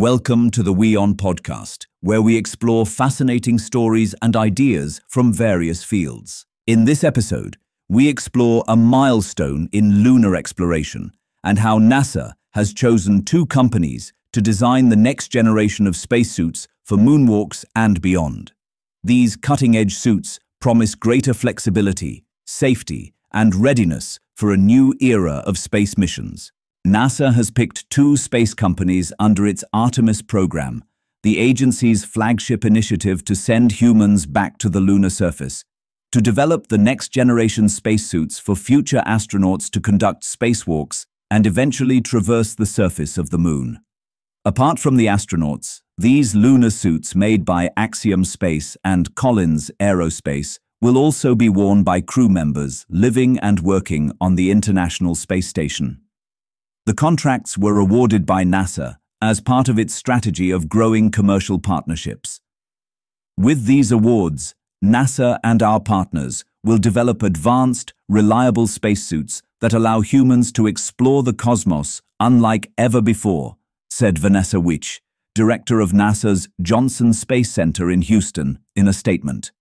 Welcome to the WION podcast, where we explore fascinating stories and ideas from various fields. In this episode, we explore a milestone in lunar exploration and how NASA has chosen two companies to design the next generation of spacesuits for moonwalks and beyond. These cutting-edge suits promise greater flexibility, safety, and readiness for a new era of space missions. NASA has picked two space companies under its Artemis program, the agency's flagship initiative to send humans back to the lunar surface, to develop the next-generation spacesuits for future astronauts to conduct spacewalks and eventually traverse the surface of the Moon. Apart from the astronauts, these lunar suits made by Axiom Space and Collins Aerospace will also be worn by crew members living and working on the International Space Station. The contracts were awarded by NASA as part of its strategy of growing commercial partnerships. With these awards, NASA and our partners will develop advanced, reliable spacesuits that allow humans to explore the cosmos unlike ever before, said Vanessa Wyche, director of NASA's Johnson Space Center in Houston, in a statement.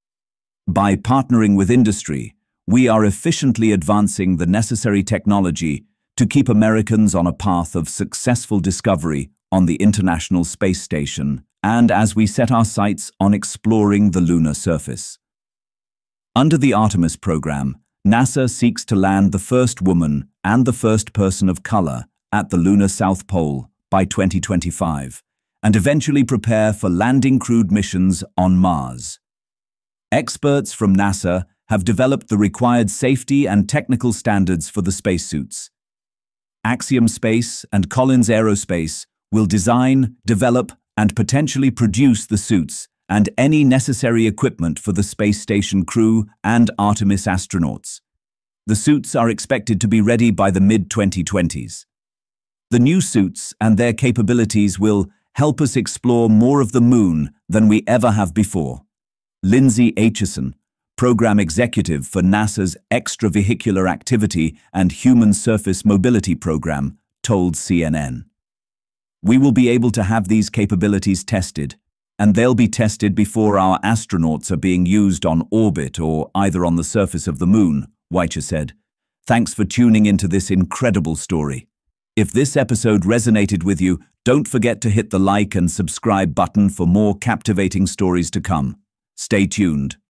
By partnering with industry, we are efficiently advancing the necessary technology to keep Americans on a path of successful discovery on the International Space Station and as we set our sights on exploring the lunar surface. Under the Artemis program, NASA seeks to land the first woman and the first person of color at the lunar South Pole by 2025 and eventually prepare for landing crewed missions on Mars. Experts from NASA have developed the required safety and technical standards for the spacesuits. Axiom Space and Collins Aerospace will design, develop, and potentially produce the suits and any necessary equipment for the space station crew and Artemis astronauts. The suits are expected to be ready by the mid-2020s. The new suits and their capabilities will help us explore more of the Moon than we ever have before. Lindsay Aitchison, Program Executive for NASA's Extravehicular Activity and Human Surface Mobility Program, told CNN. We will be able to have these capabilities tested, and they'll be tested before our astronauts are being used on orbit or either on the surface of the Moon, Weitcher said. Thanks for tuning into this incredible story. If this episode resonated with you, don't forget to hit the like and subscribe button for more captivating stories to come. Stay tuned.